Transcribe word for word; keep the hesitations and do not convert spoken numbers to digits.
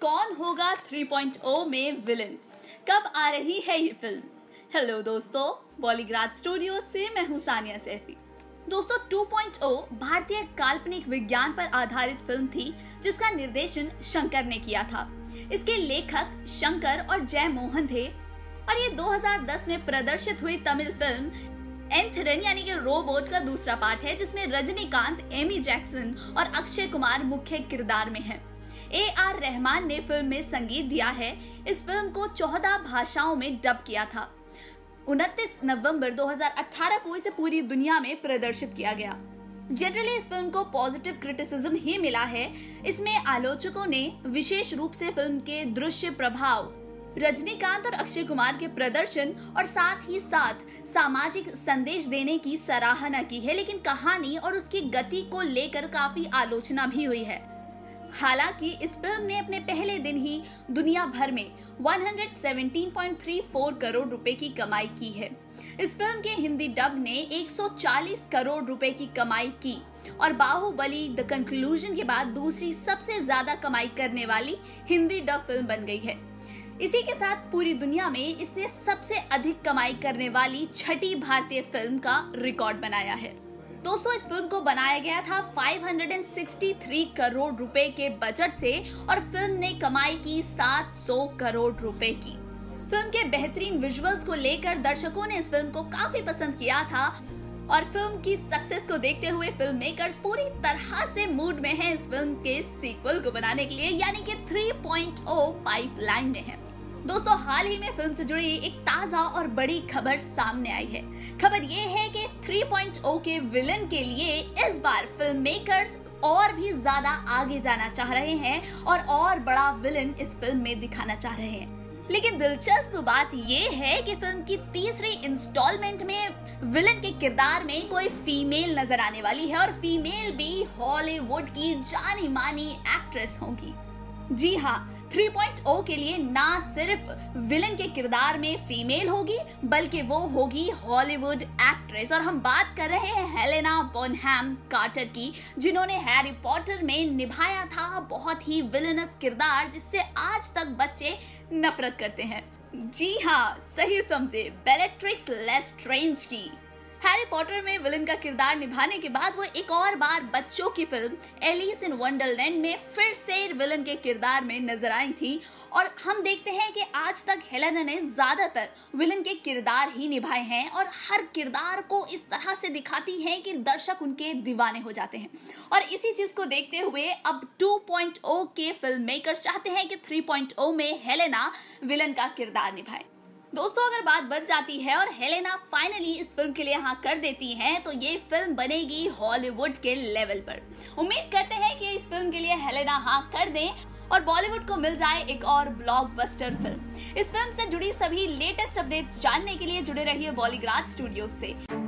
कौन होगा three point ओ में विलन, कब आ रही है ये फिल्म? हेलो दोस्तों, बॉलीग्राफ स्टूडियोज से मैं हूं सानिया सैफी। दोस्तों टू पॉइंट ओ भारतीय काल्पनिक विज्ञान पर आधारित फिल्म थी जिसका निर्देशन शंकर ने किया था। इसके लेखक शंकर और जय मोहन थे और ये दो हज़ार दस में प्रदर्शित हुई तमिल फिल्म एंथरन यानी कि रोबोट का दूसरा पार्ट है जिसमें रजनीकांत, एमी जैक्सन और अक्षय कुमार मुख्य किरदार में हैं। ए आर रहमान ने फिल्म में संगीत दिया है। इस फिल्म को चौदह भाषाओं में डब किया था। उनतीस नवंबर दो हज़ार अठारह को इसे पूरी दुनिया में प्रदर्शित किया गया। जनरली इस फिल्म को पॉजिटिव क्रिटिसिज्म ही मिला है। इसमें आलोचकों ने विशेष रूप से फिल्म के दृश्य प्रभाव, रजनीकांत और अक्षय कुमार के प्रदर्शन और साथ ही साथ सामाजिक संदेश देने की सराहना की है, लेकिन कहानी और उसकी गति को लेकर काफी आलोचना भी हुई है। हालांकि इस फिल्म ने अपने पहले दिन ही दुनिया भर में एक सौ सत्रह पॉइंट तीन चार करोड़ रुपए की कमाई की है। इस फिल्म के हिंदी डब ने एक सौ चालीस करोड़ रुपए की कमाई की और बाहुबली द कंक्लूजन के बाद दूसरी सबसे ज्यादा कमाई करने वाली हिंदी डब फिल्म बन गई है। इसी के साथ पूरी दुनिया में इसने सबसे अधिक कमाई करने वाली छठी भारतीय फिल्म का रिकॉर्ड बनाया है। दोस्तों इस फिल्म को बनाया गया था पाँच सौ तिरसठ करोड़ रुपए के बजट से और फिल्म ने कमाई की सात सौ करोड़ रुपए की। फिल्म के बेहतरीन विजुअल्स को लेकर दर्शकों ने इस फिल्म को काफी पसंद किया था और फिल्म की सक्सेस को देखते हुए फिल्म मेकर्स पूरी तरह से मूड में हैं इस फिल्म के सीक्वल को बनाने के लिए, यानी कि थ्री पॉइंट ओ पाइपलाइन में है। दोस्तों हाल ही में फिल्म से जुड़ी एक ताजा और बड़ी खबर सामने आई है। खबर ये है कि थ्री पॉइंट ओ के विलन के लिए इस बार फिल्म मेकर्स और भी ज्यादा आगे जाना चाह रहे हैं और और बड़ा विलन इस फिल्म में दिखाना चाह रहे हैं। लेकिन दिलचस्प बात ये है कि फिल्म की तीसरी इंस्टॉलमेंट में विलन के किरदार में कोई फीमेल नजर आने वाली है और फीमेल भी हॉलीवुड की जानी मानी एक्ट्रेस होंगी। जी हाँ, थ्री पॉइंट ओ के लिए ना सिर्फ विलन के किरदार में फीमेल होगी बल्कि वो होगी हॉलीवुड एक्ट्रेस और हम बात कर रहे हैं हेलेना बोनहैम कार्टर की, जिन्होंने हैरी पॉटर में निभाया था बहुत ही विलनस किरदार जिससे आज तक बच्चे नफरत करते हैं। जी हाँ, सही समझे, बेलेट्रिक्स लेस्ट्रेंज की। हैरी पॉटर में विलन का किरदार निभाने के बाद वो एक और बार बच्चों की फिल्म एलिस इन वंडरलैंड में फिर से विलन के किरदार में नजर आई थी और हम देखते हैं कि आज तक हेलेना ने ज्यादातर विलन के किरदार ही निभाए हैं और हर किरदार को इस तरह से दिखाती हैं कि दर्शक उनके दीवाने हो जाते हैं। और इसी चीज को देखते हुए अब टू पॉइंट ओ के फिल्म मेकर्स चाहते हैं कि थ्री पॉइंट ओ में हेलेना विलन का किरदार निभाए। दोस्तों अगर बात बन जाती है और हेलेना फाइनली इस फिल्म के लिए हाँ कर देती हैं तो ये फिल्म बनेगी हॉलीवुड के लेवल पर। उम्मीद करते हैं कि इस फिल्म के लिए हेलेना हाँ कर दें और बॉलीवुड को मिल जाए एक और ब्लॉकबस्टर फिल्म। इस फिल्म से जुड़ी सभी लेटेस्ट अपडेट्स जानने के लिए जुड़े रहिए बॉलीग्राफ स्टूडियो से।